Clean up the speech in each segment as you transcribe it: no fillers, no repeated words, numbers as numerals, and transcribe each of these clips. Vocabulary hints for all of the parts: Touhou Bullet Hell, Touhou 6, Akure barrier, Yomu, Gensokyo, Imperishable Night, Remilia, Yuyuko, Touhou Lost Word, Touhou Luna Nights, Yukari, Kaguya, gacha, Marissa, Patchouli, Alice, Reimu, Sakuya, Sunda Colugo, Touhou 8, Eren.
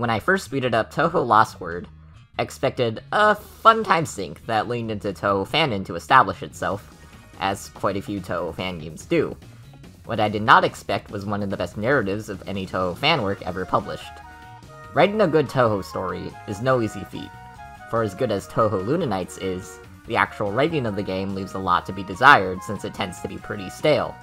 When I first booted up Touhou Lost Word, I expected a fun time sink that leaned into Touhou fanon to establish itself, as quite a few Touhou fan games do. What I did not expect was one of the best narratives of any Touhou fan work ever published. Writing a good Touhou story is no easy feat. For as good as Touhou Luna Nights is, the actual writing of the game leaves a lot to be desired since it tends to be pretty stale.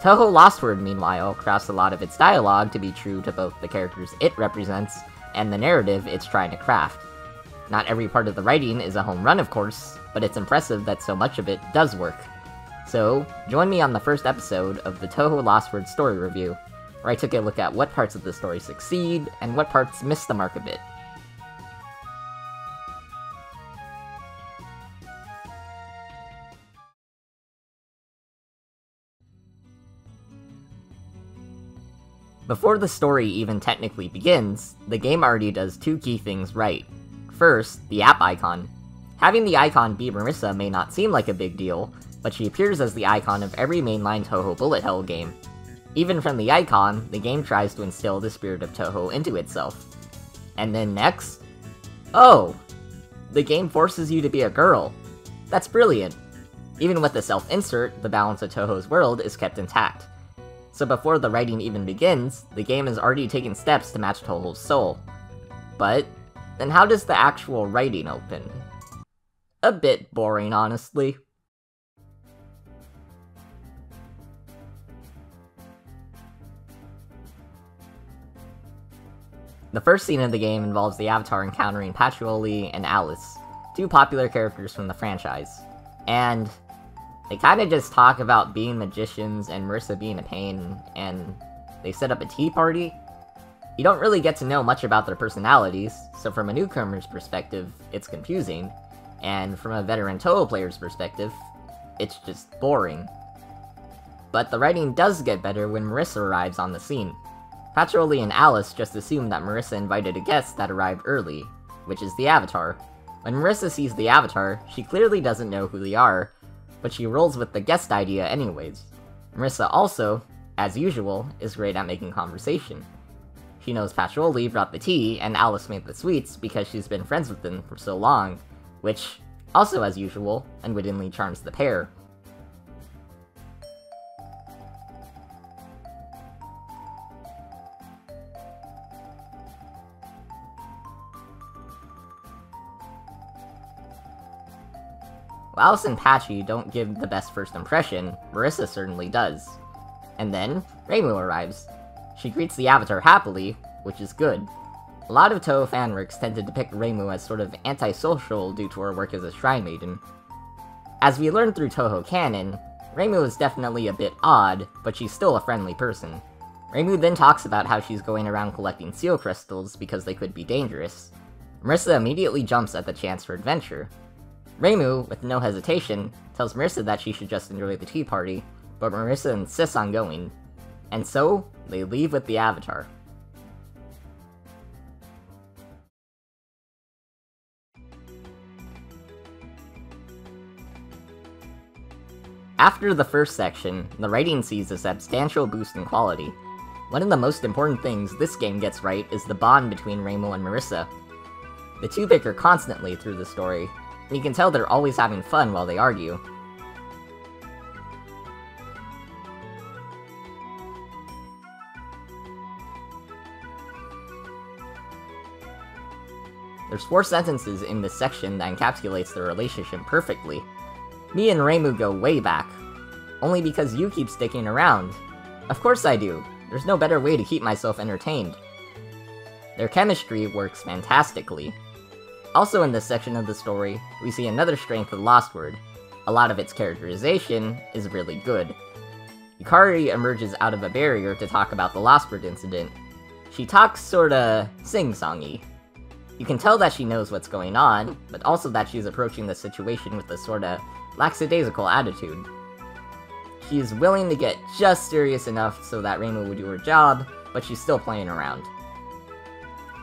Touhou Lost Word, meanwhile, crafts a lot of its dialogue to be true to both the characters it represents and the narrative it's trying to craft. Not every part of the writing is a home run, of course, but it's impressive that so much of it does work. So, join me on the first episode of the Touhou Lost Word Story Review, where I took a look at what parts of the story succeed and what parts miss the mark a bit. Before the story even technically begins, the game already does two key things right. First, the app icon. Having the icon be Marissa may not seem like a big deal, but she appears as the icon of every mainline Touhou Bullet Hell game. Even from the icon, the game tries to instill the spirit of Touhou into itself. And then next... oh! The game forces you to be a girl! That's brilliant! Even with the self-insert, the balance of Touhou's world is kept intact. So before the writing even begins, the game has already taken steps to match Touhou's soul. But, then how does the actual writing open? A bit boring, honestly. The first scene of the game involves the Avatar encountering Patchouli and Alice, two popular characters from the franchise. And... they kinda just talk about being magicians and Marissa being a pain, and they set up a tea party? You don't really get to know much about their personalities, so from a newcomer's perspective, it's confusing, and from a veteran Touhou player's perspective, it's just boring. But the writing does get better when Marissa arrives on the scene. Patchouli and Alice just assume that Marissa invited a guest that arrived early, which is the Avatar. When Marissa sees the Avatar, she clearly doesn't know who they are, but she rolls with the guest idea anyways. Marissa also, as usual, is great at making conversation. She knows Patchouli brought the tea and Alice made the sweets because she's been friends with them for so long, which, also as usual, unwittingly charms the pair. While Alice and Patchy don't give the best first impression, Marissa certainly does. And then, Reimu arrives. She greets the Avatar happily, which is good. A lot of Touhou fanworks tend to depict Reimu as sort of antisocial due to her work as a shrine maiden. As we learn through Touhou canon, Reimu is definitely a bit odd, but she's still a friendly person. Reimu then talks about how she's going around collecting seal crystals because they could be dangerous. Marissa immediately jumps at the chance for adventure. Reimu, with no hesitation, tells Marissa that she should just enjoy the tea party, but Marissa insists on going. And so, they leave with the Avatar. After the first section, the writing sees a substantial boost in quality. One of the most important things this game gets right is the bond between Reimu and Marissa. The two bicker constantly through the story, and you can tell they're always having fun while they argue. There's four sentences in this section that encapsulates their relationship perfectly. Me and Reimu go way back. Only because you keep sticking around. Of course I do. There's no better way to keep myself entertained. Their chemistry works fantastically. Also in this section of the story, we see another strength of Lost Word. A lot of its characterization is really good. Yukari emerges out of a barrier to talk about the Lost Word incident. She talks sorta sing-songy. You can tell that she knows what's going on, but also that she's approaching the situation with a sorta lackadaisical attitude. She is willing to get just serious enough so that Reimu will do her job, but she's still playing around.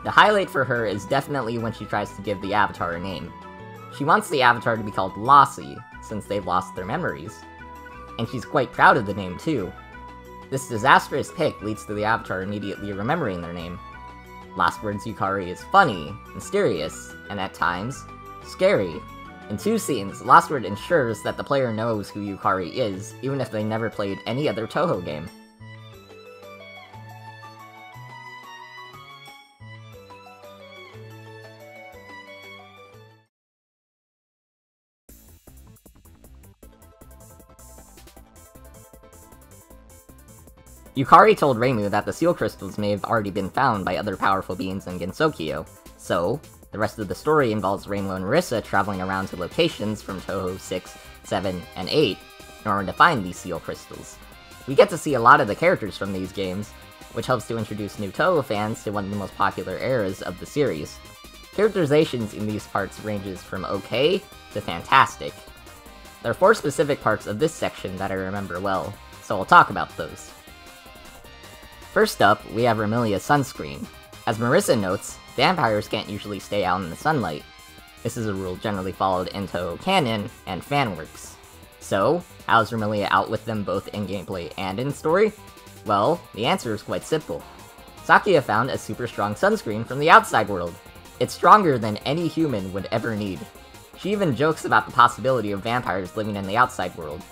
The highlight for her is definitely when she tries to give the Avatar a name. She wants the Avatar to be called Lassie, since they've lost their memories. And she's quite proud of the name, too. This disastrous pick leads to the Avatar immediately remembering their name. Last Words Yukari is funny, mysterious, and at times, scary. In two scenes, Last Word ensures that the player knows who Yukari is, even if they never played any other Touhou game. Yukari told Reimu that the seal crystals may have already been found by other powerful beings in Gensokyo, so the rest of the story involves Reimu and Rissa traveling around to locations from Touhou 6, 7, and 8 in order to find these seal crystals. We get to see a lot of the characters from these games, which helps to introduce new Touhou fans to one of the most popular eras of the series. Characterizations in these parts ranges from okay to fantastic. There are four specific parts of this section that I remember well, so I'll talk about those. First up, we have Remilia's sunscreen. As Marissa notes, vampires can't usually stay out in the sunlight. This is a rule generally followed in Touhou canon and fanworks. So, how is Remilia out with them both in gameplay and in story? Well, the answer is quite simple. Sakuya found a super strong sunscreen from the outside world. It's stronger than any human would ever need. She even jokes about the possibility of vampires living in the outside world.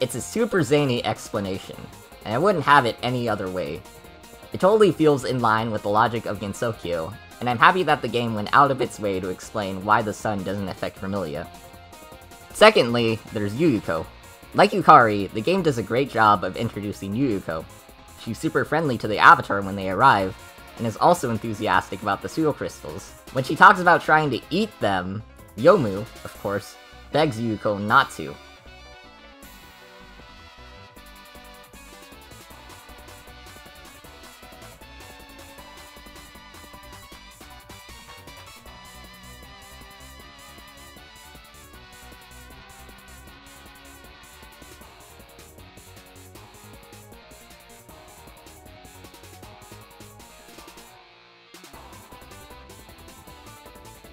It's a super zany explanation, and I wouldn't have it any other way. It totally feels in line with the logic of Gensokyo, and I'm happy that the game went out of its way to explain why the sun doesn't affect Remilia. Secondly, there's Yuyuko. Like Yukari, the game does a great job of introducing Yuyuko. She's super friendly to the avatar when they arrive, and is also enthusiastic about the seal crystals. When she talks about trying to eat them, Yomu, of course, begs Yuyuko not to.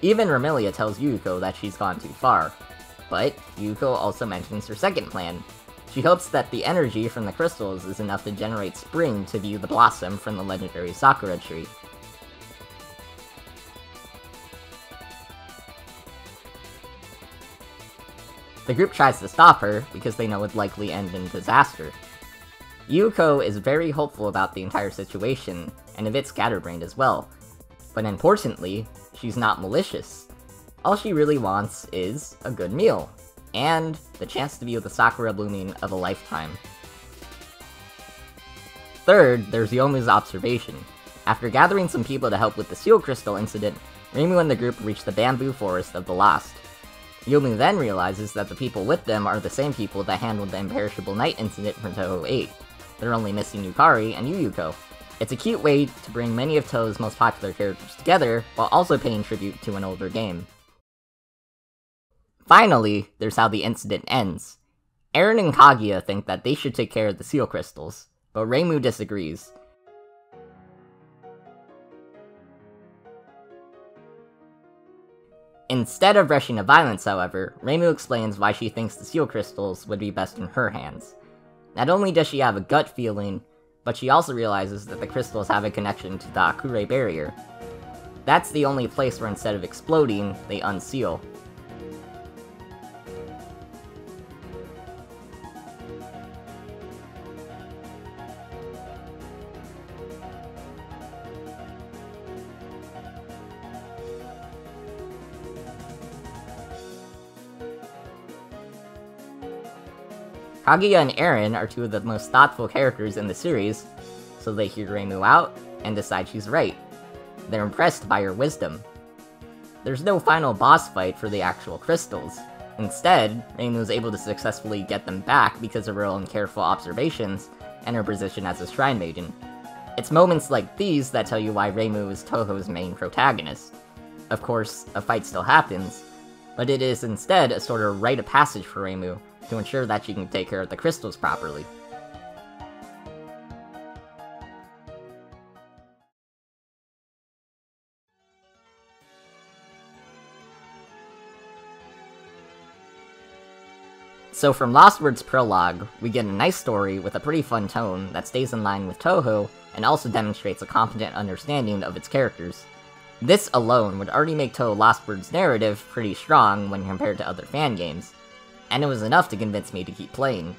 Even Remilia tells Yuyuko that she's gone too far, but Yuyuko also mentions her second plan. She hopes that the energy from the crystals is enough to generate spring to view the blossom from the legendary Sakura tree. The group tries to stop her because they know it would likely end in disaster. Yuyuko is very hopeful about the entire situation, and a bit scatterbrained as well. But importantly, she's not malicious. All she really wants is a good meal, and the chance to view the Sakura blooming of a lifetime. Third, there's Yomu's observation. After gathering some people to help with the seal crystal incident, Reimu and the group reach the bamboo forest of the lost. Yomu then realizes that the people with them are the same people that handled the Imperishable Night incident from Touhou 8. They're only missing Yukari and Yuyuko. It's a cute way to bring many of Touhou's most popular characters together, while also paying tribute to an older game. Finally, there's how the incident ends. Eren and Kaguya think that they should take care of the seal crystals, but Reimu disagrees. Instead of rushing to violence, however, Reimu explains why she thinks the seal crystals would be best in her hands. Not only does she have a gut feeling, but she also realizes that the crystals have a connection to the Akure barrier. That's the only place where instead of exploding, they unseal. Kaguya and Eren are two of the most thoughtful characters in the series, so they hear Reimu out and decide she's right. They're impressed by her wisdom. There's no final boss fight for the actual crystals. Instead, Reimu is able to successfully get them back because of her own careful observations and her position as a shrine maiden. It's moments like these that tell you why Reimu is Touhou's main protagonist. Of course, a fight still happens, but it is instead a sort of rite of passage for Reimu, to ensure that she can take care of the crystals properly. So from Lost Word's prologue, we get a nice story with a pretty fun tone that stays in line with Touhou and also demonstrates a competent understanding of its characters. This alone would already make Touhou Lost Word's narrative pretty strong when compared to other fan games, and it was enough to convince me to keep playing.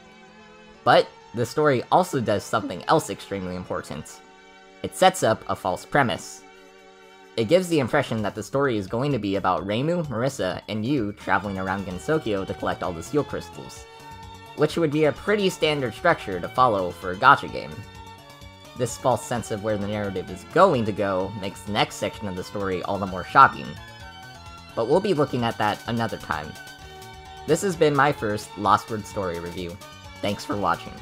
But the story also does something else extremely important. It sets up a false premise. It gives the impression that the story is going to be about Reimu, Marissa, and you traveling around Gensokyo to collect all the seal crystals, which would be a pretty standard structure to follow for a gacha game. This false sense of where the narrative is going to go makes the next section of the story all the more shocking. But we'll be looking at that another time. This has been my first Lost Word story review. Thanks for watching.